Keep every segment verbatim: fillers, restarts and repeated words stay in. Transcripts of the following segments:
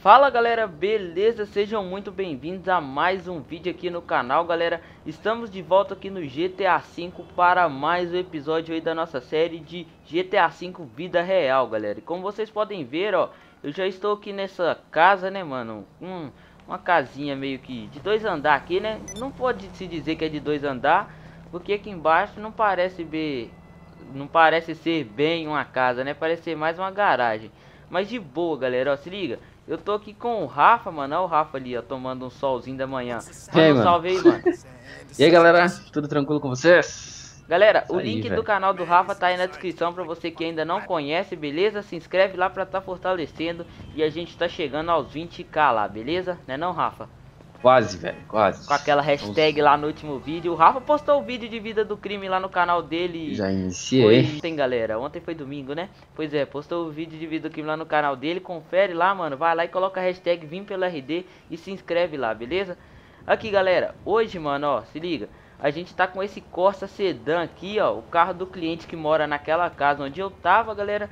Fala galera, beleza? Sejam muito bem-vindos a mais um vídeo aqui no canal, galera. Estamos de volta aqui no G T A cinco para mais um episódio aí da nossa série de G T A cinco Vida Real, galera. E como vocês podem ver, ó, eu já estou aqui nessa casa, né, mano? Hum, uma casinha meio que de dois andar aqui, né? Não pode se dizer que é de dois andar, porque aqui embaixo não parece bem... Não parece ser bem uma casa, né? Parece ser mais uma garagem. Mas de boa, galera, ó, se liga. Eu tô aqui com o Rafa, mano. Olha o Rafa ali, ó, tomando um solzinho da manhã. E aí, mano? Salve aí, mano. E aí, galera? Tudo tranquilo com vocês? Galera, isso o aí, link véio. do canal do Rafa tá aí na descrição pra você que ainda não conhece, beleza? Se inscreve lá pra tá fortalecendo e a gente tá chegando aos vinte k lá, beleza? Né não, Rafa? Quase, velho, quase. Com aquela hashtag lá no último vídeo. O Rafa postou o vídeo de vida do crime lá no canal dele. Já iniciei. Foi ontem, galera. Ontem foi domingo, né? Pois é, postou o vídeo de vida do crime lá no canal dele. Confere lá, mano. Vai lá e coloca a hashtag Vim pelo R D e se inscreve lá, beleza? Aqui, galera. Hoje, mano, ó, se liga. A gente tá com esse Corsa Sedan aqui, ó. O carro do cliente que mora naquela casa onde eu tava, galera.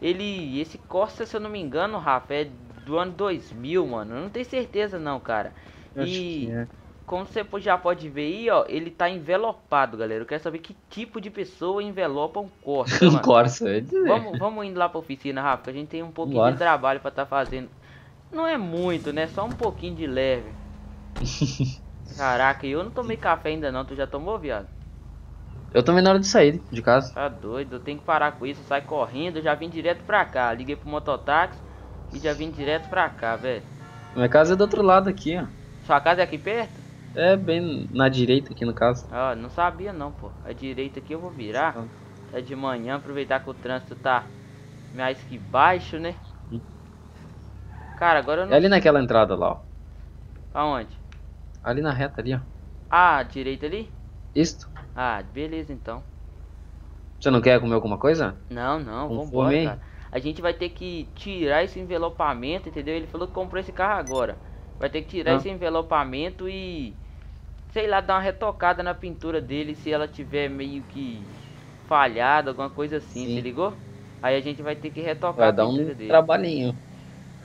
Ele... Esse Corsa, se eu não me engano, Rafa, é do ano dois mil, mano. Eu não tenho certeza não, cara. E é. Como você já pode ver aí, ó, ele tá envelopado, galera. Eu quero saber que tipo de pessoa envelopa um Corsa. Um Corsa, é dizer. Vamos, vamos indo lá pra oficina, Rafa, que a gente tem um pouquinho Bora. de trabalho pra tá fazendo. Não é muito, né? Só um pouquinho de leve. Caraca, eu não tomei café ainda não. Tu já tomou, viado? Eu tomei na hora de sair de casa. Tá doido, eu tenho que parar com isso. Sai correndo, eu já vim direto pra cá. Liguei pro mototáxi e já vim direto pra cá, velho. Minha casa é do outro lado aqui, ó. Sua casa é aqui perto? É, bem na direita aqui no caso. Ah, não sabia não, pô. A direita aqui eu vou virar. É de manhã, aproveitar que o trânsito tá mais que baixo, né? Cara, agora eu não... É ali naquela entrada lá, ó. Aonde? Ali na reta ali, ó. Ah, direita ali? Isto. Ah, beleza então. Você não quer comer alguma coisa? Não, não, vambora, cara. A gente vai ter que tirar esse envelopamento, entendeu? Ele falou que comprou esse carro agora. Vai ter que tirar ah. esse envelopamento e, sei lá, dar uma retocada na pintura dele se ela tiver meio que falhada, alguma coisa assim, Sim. se ligou? Aí a gente vai ter que retocar vai a pintura dele. Vai dar um trabalhinho.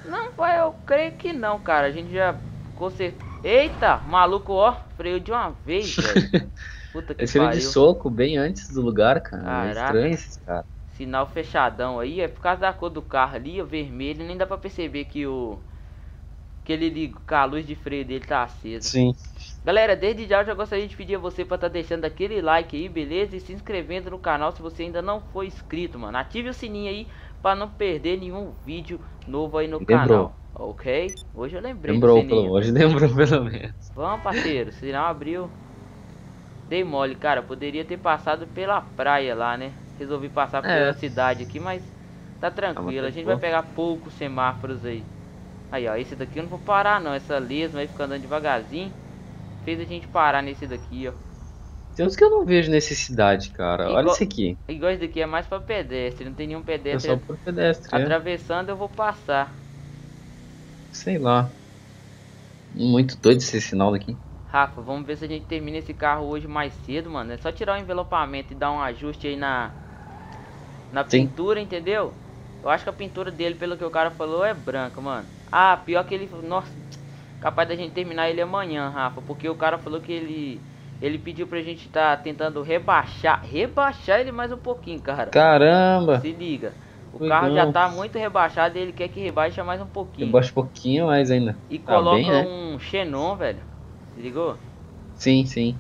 Não, vai, eu creio que não, cara. A gente já consertou. Eita, maluco, ó, freio de uma vez, velho. Puta que pariu. É de soco bem antes do lugar, cara. Caraca. É estranho esses caras. Sinal fechadão aí, é por causa da cor do carro ali, o vermelho, nem dá pra perceber que o... Que ele liga, a luz de freio dele tá acesa. Sim. Galera, desde já eu já gostaria de pedir a você pra tá deixando aquele like aí, beleza? E se inscrevendo no canal se você ainda não for inscrito, mano. Ative o sininho aí pra não perder nenhum vídeo novo aí no lembrou. canal. Ok? Hoje eu lembrei lembrou, do sininho. Pelo, hoje lembrou pelo menos. Vamos, parceiro. O sinal abriu. Dei mole, cara. Poderia ter passado pela praia lá, né? Resolvi passar pela é. cidade aqui, mas tá tranquilo. A gente vai pegar poucos semáforos aí. Aí, ó, esse daqui eu não vou parar, não. Essa lesma aí fica andando devagarzinho. Fez a gente parar nesse daqui, ó. Tem uns que eu não vejo necessidade, cara. Igual, olha esse aqui. Igual esse daqui, é mais pra pedestre. Não tem nenhum pedestre. É só pra pedestre. Atravessando, é. eu vou passar. Sei lá. Muito doido esse sinal daqui. Rafa, vamos ver se a gente termina esse carro hoje mais cedo, mano. É só tirar o envelopamento e dar um ajuste aí na... Na Sim. pintura, entendeu? Eu acho que a pintura dele, pelo que o cara falou, é branca, mano. Ah, pior que ele... Nossa, capaz da gente terminar ele amanhã, Rafa. Porque o cara falou que ele... Ele pediu pra gente tá tentando rebaixar. Rebaixar ele mais um pouquinho, cara. Caramba! Se liga. O Foi carro bom. já tá muito rebaixado e ele quer que rebaixe mais um pouquinho. Rebaixa um pouquinho mais ainda. E tá coloca bem, né? um xenon, velho. Se ligou? Sim, sim.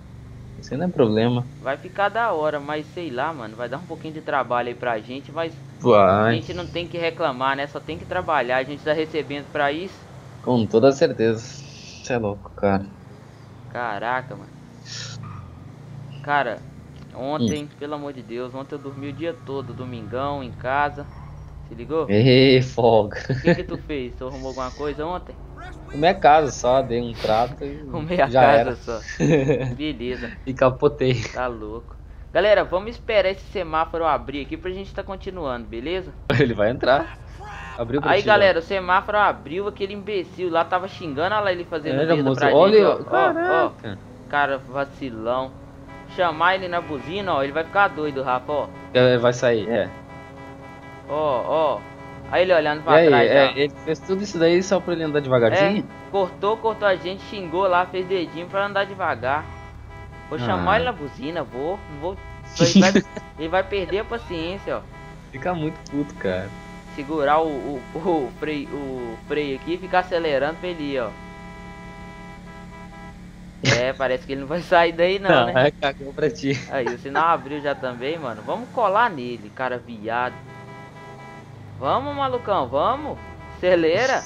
Isso não é problema. Vai ficar da hora, mas sei lá, mano. Vai dar um pouquinho de trabalho aí pra gente, mas... Vai. A gente não tem que reclamar, né? Só tem que trabalhar. A gente tá recebendo pra isso. Com toda certeza. Você é louco, cara. Caraca, mano. Cara, ontem, hum. pelo amor de Deus, ontem eu dormi o dia todo, domingão, em casa. Se ligou? Ê, folga. O que que tu fez? Tu arrumou alguma coisa ontem? Comi a casa só, dei um trato e Comi a já casa era. só. Beleza. E capotei. Tá louco. Galera, vamos esperar esse semáforo abrir aqui pra gente tá continuando, beleza? Ele vai entrar. Abriu pra Aí, galera, o semáforo abriu, aquele imbecil lá tava xingando, olha lá ele fazendo é, buzina pra olha, gente. Olha, ó, ó, ó, cara vacilão. Chamar ele na buzina, ó, ele vai ficar doido, Rafa, ó. Ele vai sair, é. Ó, ó. Aí ele olhando pra aí, trás. É, ele fez tudo isso daí só pra ele andar devagarzinho? É, cortou, cortou a gente, xingou lá, fez dedinho pra andar devagar. Vou ah. chamar ele na buzina, vou. Não vou ele, vai, ele vai perder a paciência, ó. Fica muito puto, cara. Segurar o, o, o, freio, o freio aqui e ficar acelerando pra ele ir, ó. É, parece que ele não vai sair daí não, não né? É, cagou pra ti. Aí, o sinal abriu já também, mano. Vamos colar nele, cara, viado. Vamos, malucão, vamos. Acelera.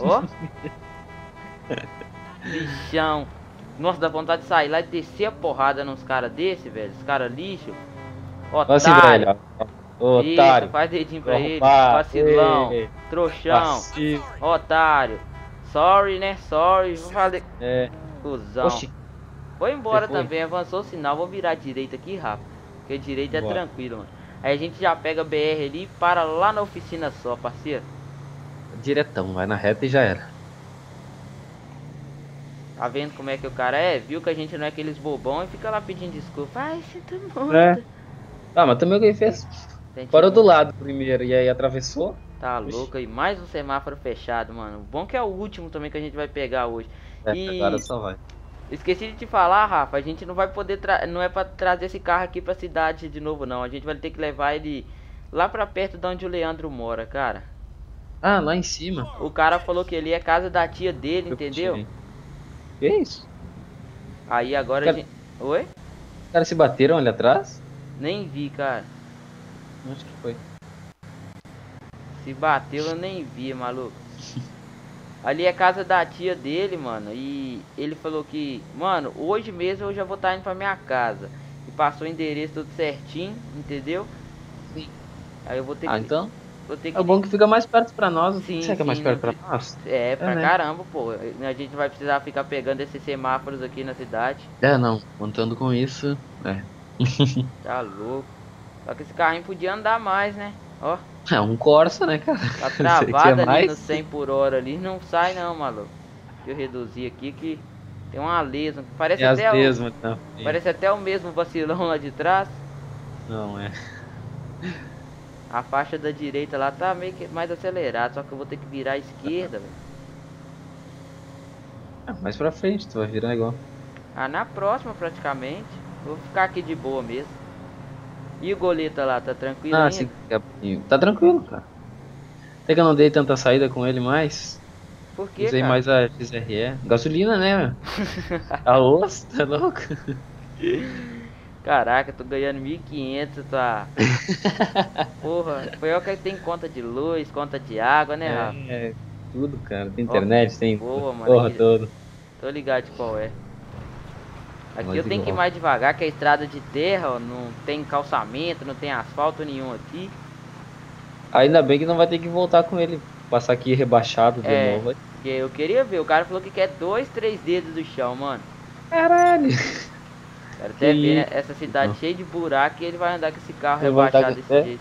Ó. Oh. Lixão. Nossa, dá vontade de sair lá e descer a porrada nos caras desse, velho. Os caras lixo. Otário. Nossa, velho. Otário. Isso, faz dedinho pra ele. Vacilão. Ei, trouxão. Vacilo. Otário. Sorry, né? Sorry. Vou fazer... É. Cusão. Foi embora foi? Também, avançou o sinal. Vou virar a direita aqui rápido, porque a direita Boa. É tranquilo, mano. Aí a gente já pega a B R ali e para lá na oficina só, parceiro. Diretão, vai na reta e já era. Tá vendo como é que o cara é? Viu que a gente não é aqueles bobão e fica lá pedindo desculpa. Ai, você tá morto. É. Ah, mas também alguém fez. Sentindo. Parou do lado primeiro e aí atravessou. Tá louco aí, mais um semáforo fechado, mano. O bom que é o último também que a gente vai pegar hoje. É, e... agora só vai. Esqueci de te falar, Rafa, a gente não vai poder, tra... não é pra trazer esse carro aqui pra cidade de novo não. A gente vai ter que levar ele lá pra perto de onde o Leandro mora, cara. Ah, lá em cima. O cara falou que ali é casa da tia dele, eu entendeu? Tirei. Que isso? Aí agora cara... a gente... Oi? Os caras se bateram ali atrás? Nem vi, cara. Onde que foi? Se bateu eu nem vi, maluco. Ali é casa da tia dele, mano. E ele falou que, mano, hoje mesmo eu já vou estar indo pra minha casa. E passou o endereço tudo certinho, entendeu? Sim. Aí eu vou ter ah, que... Ah, então? Vou ter que... É bom que fica mais perto pra nós. Sim, Será sim, que é mais perto né? pra nós? É, é pra né? caramba, pô. A gente vai precisar ficar pegando esses semáforos aqui na cidade. É, não. Contando com isso, é. Tá louco. Só que esse carrinho podia andar mais, né? Ó. É um Corsa, né, cara? Tá travado é ali no cem por hora ali, não sai não, maluco. Deixa eu reduzir aqui que tem uma lesma. Parece, é até, as o... lesmas, tá? Parece até o mesmo vacilão lá de trás. Não, é. A faixa da direita lá tá meio que mais acelerada, só que eu vou ter que virar à esquerda, velho. É, mais pra frente, tu vai virar igual. Ah, na próxima praticamente. Vou ficar aqui de boa mesmo. E o goleta lá, tá tranquilo ah, ainda? Se... Tá tranquilo, cara. Até que eu não dei tanta saída com ele mais. Por quê, Usei cara? mais a X R E. Gasolina, né? A osso, tá louco? Caraca, tô ganhando mil e quinhentos, tá? Porra, foi o que tem conta de luz, conta de água, né, Rafa? É, é tudo, cara. Tem internet, oh, tem... Boa, mano. Porra, todo. Tô ligado de qual é. Aqui mais eu tenho igual. que ir mais devagar, que é estrada de terra, ó, não tem calçamento, não tem asfalto nenhum aqui. Ainda bem que não vai ter que voltar com ele, passar aqui rebaixado de é, novo. Eu queria ver, o cara falou que quer dois, três dedos do chão, mano. Caralho! Quero até que... ver né? essa cidade não. cheia de buraco e ele vai andar com esse carro rebaixado até... desse jeito.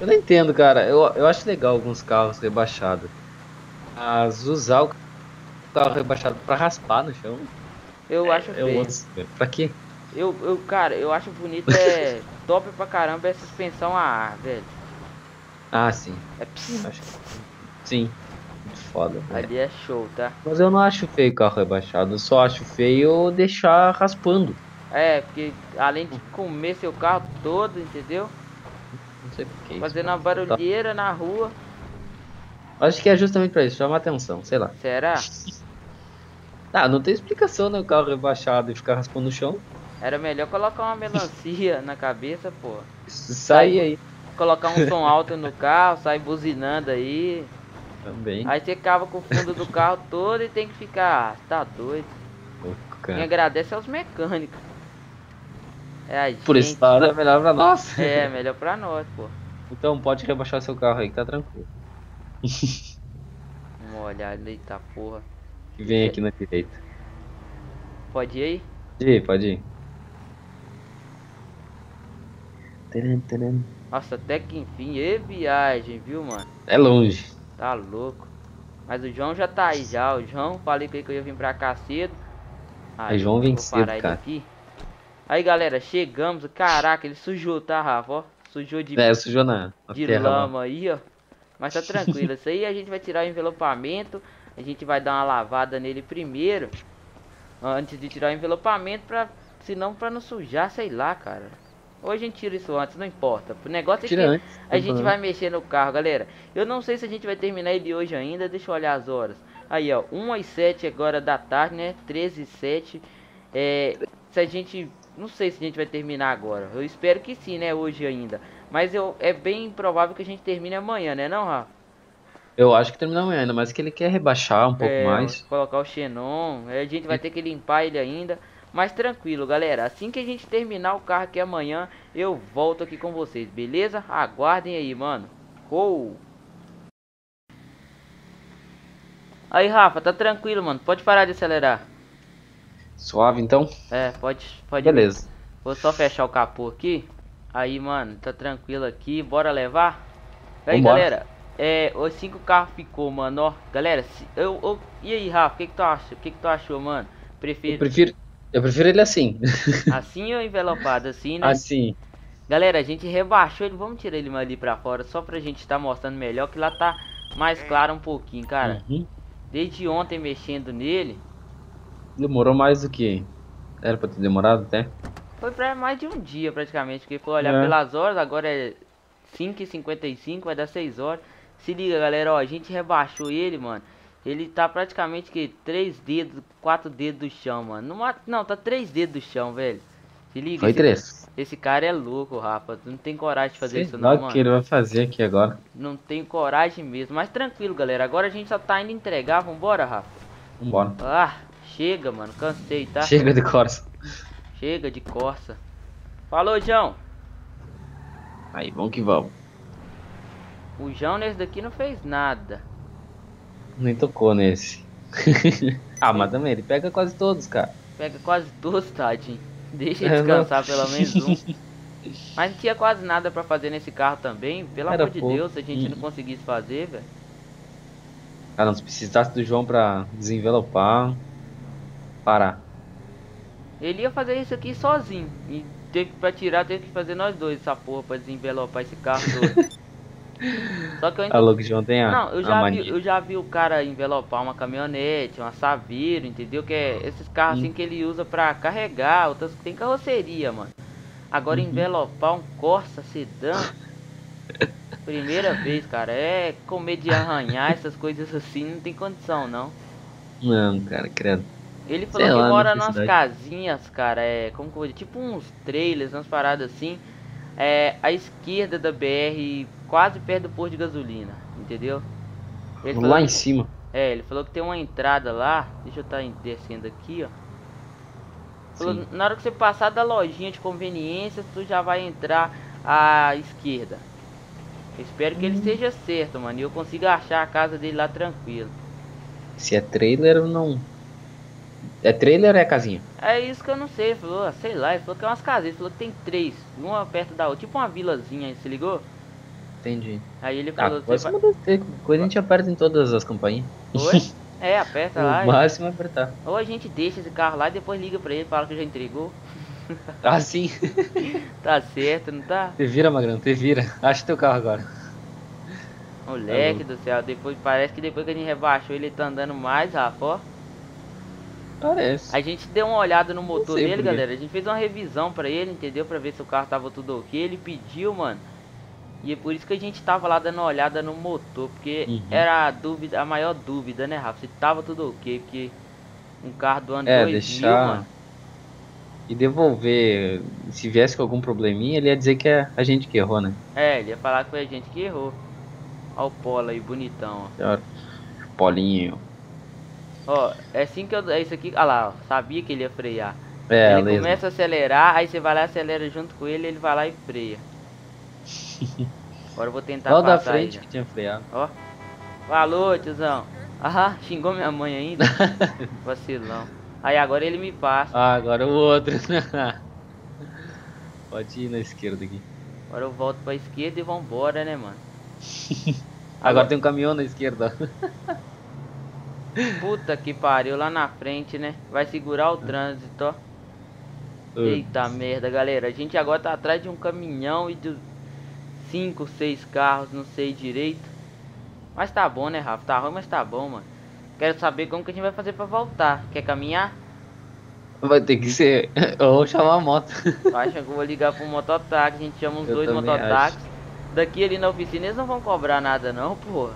Eu não entendo, cara, eu, eu acho legal alguns carros rebaixados. Mas usar o carro rebaixado pra raspar no chão... Eu acho feio. Pra quê? Eu, eu, cara, eu acho bonito, é top pra caramba, é suspensão a ar, velho. Ah, sim. É acho... Sim. Muito foda. Ali é. é show, tá? Mas eu não acho feio o carro rebaixado, eu só acho feio deixar raspando. É, porque além de comer seu carro todo, entendeu? Não sei por que. Fazendo uma barulheira tá. na rua. Acho que é justamente pra isso, chama atenção, sei lá. Será? Ah, não tem explicação, né? O carro rebaixado e ficar raspando no chão. Era melhor colocar uma melancia na cabeça, pô. Sai, sai aí. Colocar um som alto no carro, sai buzinando aí. Também. Aí você cava com o fundo do carro todo e tem que ficar... Tá doido. Quem agradece aos mecânicos. É a gente. Por isso, é melhor pra nós. É, melhor pra nós, pô. Então pode rebaixar seu carro aí que tá tranquilo. Vamos olhar ali, tá porra. Vem aqui na direita. Pode ir aí? Pode ir, pode ir. Taran, taran. Nossa, até que enfim, é viagem, viu, mano? É longe. Tá louco. Mas o João já tá aí já. O João, falei que eu ia vir pra cá cedo. Aí, o João vem cedo, cara. Aqui. Aí, galera, chegamos. Caraca, ele sujou, tá, Rafa? Ó, sujou de... É, sujou na, na de terra, lama mano. aí, ó. Mas tá tranquilo, isso aí a gente vai tirar o envelopamento. A gente vai dar uma lavada nele primeiro, antes de tirar o envelopamento, pra, senão pra não sujar, sei lá, cara. Ou a gente tira isso antes, não importa. O negócio é que antes, a gente vai mexer no carro, galera. Eu não sei se a gente vai terminar ele hoje ainda, deixa eu olhar as horas. Aí, ó, uma e sete agora da tarde, né? treze e sete. É, se a gente... Não sei se a gente vai terminar agora. Eu espero que sim, né? Hoje ainda. Mas eu, é bem provável que a gente termine amanhã, né não, Rafa? Eu acho que termina amanhã, ainda mais que ele quer rebaixar um pouco é, mais. Colocar o Xenon. A gente vai ter que limpar ele ainda. Mas tranquilo, galera. Assim que a gente terminar o carro aqui amanhã, eu volto aqui com vocês, beleza? Aguardem aí, mano. Gol! Aí, Rafa, tá tranquilo, mano. Pode parar de acelerar. Suave, então? É, pode, pode. Beleza. Vir. Vou só fechar o capô aqui. Aí, mano, tá tranquilo aqui. Bora levar? Aí, vambora. Galera, é, os cinco carros ficou, mano, ó. Galera, se, eu, eu, e aí, Rafa, o que que tu acha? O que que tu achou, mano? Prefiro... Eu prefiro, eu prefiro ele assim. Assim ou envelopado? Assim, né? Assim. Galera, a gente rebaixou ele. Vamos tirar ele mais ali pra fora, só pra gente tá mostrando melhor, que lá tá mais claro um pouquinho, cara. Uhum. Desde ontem mexendo nele... Demorou mais do que era pra ter demorado até? Foi pra mais de um dia praticamente, porque foi olhar é. pelas horas, agora é cinco e cinquenta e cinco, vai dar seis horas. Se liga, galera, ó, a gente rebaixou ele, mano. Ele tá praticamente que três dedos, quatro dedos do chão, mano. Não, não tá três dedos do chão, velho. Se liga. Foi três. Esse cara é louco, rapaz. Não tem coragem de fazer Sei isso não, mano. O que ele vai fazer aqui agora? Não tem coragem mesmo, mas tranquilo, galera. Agora a gente só tá indo entregar, vambora, Rafa? Vambora. Ah. Chega, mano, cansei, tá? Chega de Corsa. Chega de Corsa. Falou, João. Aí, vamos que vamos. O João nesse daqui não fez nada. Nem tocou nesse. Ah, mas também, ele pega quase todos, cara. Pega quase todos, tadinho. Deixa ele descansar pelo menos um. Mas não tinha quase nada pra fazer nesse carro também. Pelo Era amor de pouco. Deus, se a gente não conseguisse fazer, velho. Cara, se precisasse do João pra desenvelopar... Parar. Ele ia fazer isso aqui sozinho. E teve pra tirar, teve que fazer nós dois essa porra pra desenvelopar esse carro todo. Só que eu ainda... Alô, João, tem a, Não, eu já, vi, eu já vi o cara envelopar uma caminhonete, uma Saveiro, entendeu? Que é esses carros hum. assim que ele usa pra carregar, outras que tem carroceria, mano. Agora uhum. envelopar um Corsa Sedan. Primeira vez, cara. É comer de arranhar, essas coisas assim, não tem condição, não. Não, cara, credo. Ele falou Sei que lá, mora nas casinhas, cara, é, como que eu vou dizer, tipo uns trailers, umas paradas assim, é, à esquerda da B R, quase perto do posto de gasolina, entendeu? Ele lá em que, cima. É, ele falou que tem uma entrada lá, deixa eu estar descendo aqui, ó. Falou, na hora que você passar da lojinha de conveniência, tu já vai entrar à esquerda. Eu espero hum. que ele esteja certo, mano, e eu consiga achar a casa dele lá tranquilo. Se é trailer ou não... É trailer ou é casinha? É isso que eu não sei, ele falou, sei lá, ele falou que é umas casinhas, ele falou que tem três, uma perto da outra, tipo uma vilazinha, se ligou? Entendi. Aí ele falou... Ah, você vai... ter, depois a gente aperta em todas as companhias. Oi? É, aperta lá. O máximo é apertar. Ou a gente deixa esse carro lá e depois liga pra ele, fala que já entregou. Ah, sim. Tá certo, não tá? Te vira, Magrão, te vira. Acha teu carro agora. Moleque tá do céu, depois, parece que depois que a gente rebaixou ele tá andando mais, Rafa, ó. Parece. A gente deu uma olhada no motor dele, porque... galera. A gente fez uma revisão pra ele, entendeu? Pra ver se o carro tava tudo ok. Ele pediu, mano. E é por isso que a gente tava lá dando uma olhada no motor. Porque uhum. era a dúvida, a maior dúvida, né, Rafa? Se tava tudo ok. Porque um carro do ano é, dois mil, deixar... mano. E devolver, se viesse com algum probleminha, ele ia dizer que é a gente que errou, né? É, ele ia falar que foi a gente que errou. Olha o polo aí, bonitão, ó. Polinho. Ó, é assim que eu... É isso aqui... Ah lá, ó, sabia que ele ia frear. É, ele mesmo. Começa a acelerar, aí você vai lá, acelera junto com ele, ele vai lá e freia. Agora eu vou tentar Qual passar da frente aí, que tinha freado. Ó. Falou, tiozão. Ah, xingou minha mãe ainda. Vacilão. Aí agora ele me passa. Ah, agora o outro. Pode ir na esquerda aqui. Agora eu volto pra esquerda e vambora, né, mano? Agora, agora tem um caminhão na esquerda. Puta que pariu, lá na frente, né? Vai segurar o trânsito, ó. Eita merda, galera. A gente agora tá atrás de um caminhão e de cinco, seis carros, não sei direito. Mas tá bom, né, Rafa? Tá ruim, mas tá bom, mano. Quero saber como que a gente vai fazer pra voltar. Quer caminhar? Vai ter que ser... Eu vou chamar a moto. Acha que eu vou ligar pro mototáxi. A gente chama os eu dois mototáxis. Daqui ali na oficina eles não vão cobrar nada não, porra.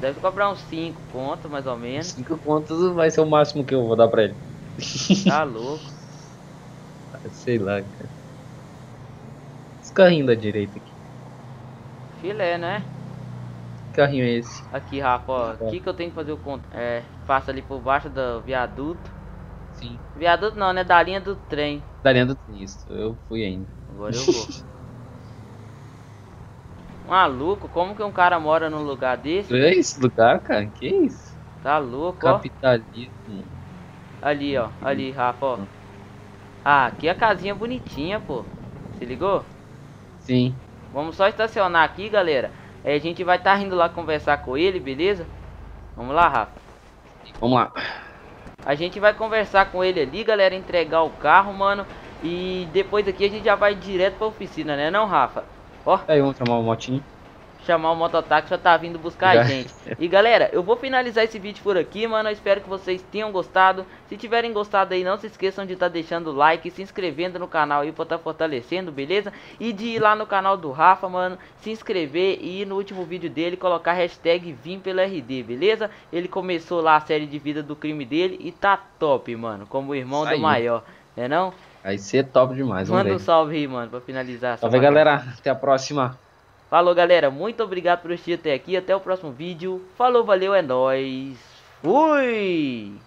Deve cobrar uns cinco contos, mais ou menos. cinco contos vai ser o máximo que eu vou dar pra ele. Tá louco. Sei lá, cara. Esse carrinho da direita aqui. Filé, né? Que carrinho é esse? Aqui, Rafa, ó. Aqui que eu tenho que fazer o conto. É, passa ali por baixo do viaduto. Sim. Viaduto não, né? Da linha do trem. Da linha do trem, isso. Eu fui ainda. Agora eu vou. Maluco, como que um cara mora num lugar desse? É esse lugar, cara? Que isso? Tá louco, capitalismo. Ó. Ali, ó. Ali, Rafa, ó. Ah, aqui a casinha bonitinha, pô. Se ligou? Sim. Vamos só estacionar aqui, galera. Aí a gente vai estar tá indo lá conversar com ele, beleza? Vamos lá, Rafa. Vamos lá. A gente vai conversar com ele ali, galera. Entregar o carro, mano. E depois aqui a gente já vai direto pra oficina, né não, Rafa? Ó. Aí vamos chamar o motinho. Chamar o mototáxi, já tá vindo buscar já. A gente. E galera, eu vou finalizar esse vídeo por aqui, mano. Eu espero que vocês tenham gostado. Se tiverem gostado aí, não se esqueçam de tá deixando o like, se inscrevendo no canal aí pra tá fortalecendo, beleza? E de ir lá no canal do Rafa, mano, se inscrever e ir no último vídeo dele colocar a hashtag Vim pelo R D, beleza? Ele começou lá a série de vida do crime dele e tá top, mano. Como o irmão Saiu. do maior, né não? Aí você é top demais, mano. Manda um salve aí, mano, pra finalizar. Salve, galera. Até a próxima. Falou, galera. Muito obrigado por assistir até aqui. Até o próximo vídeo. Falou, valeu, é nóis. Fui!